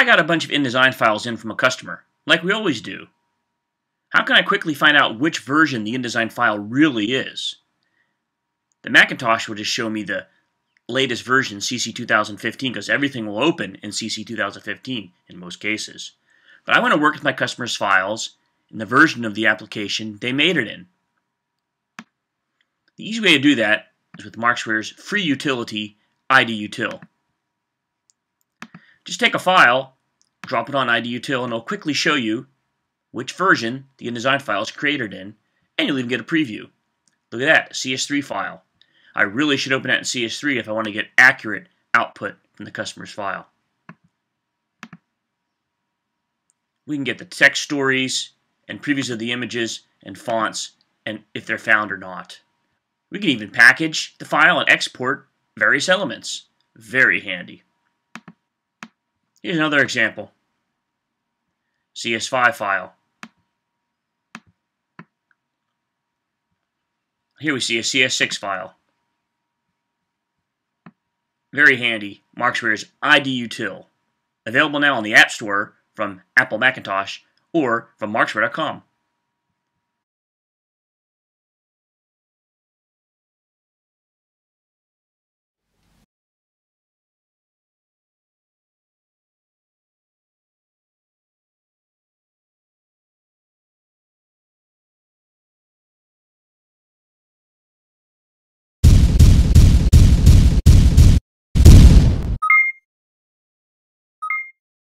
I got a bunch of InDesign files in from a customer, like we always do. How can I quickly find out which version the InDesign file really is? The Macintosh will just show me the latest version, CC 2015, because everything will open in CC 2015 in most cases. But I want to work with my customer's files and the version of the application they made it in. The easy way to do that is with Markzware's free utility, ID Util. Just take a file, drop it on ID Util, and it'll quickly show you which version the InDesign file is created in, and you'll even get a preview. Look at that, CS3 file. I really should open that in CS3 if I want to get accurate output from the customer's file. We can get the text stories and previews of the images and fonts and if they're found or not. We can even package the file and export various elements. Very handy. Here's another example. CS5 file. Here we see a CS6 file. Very handy, Markzware's ID Util. Available now on the App Store from Apple Macintosh or from markzware.com.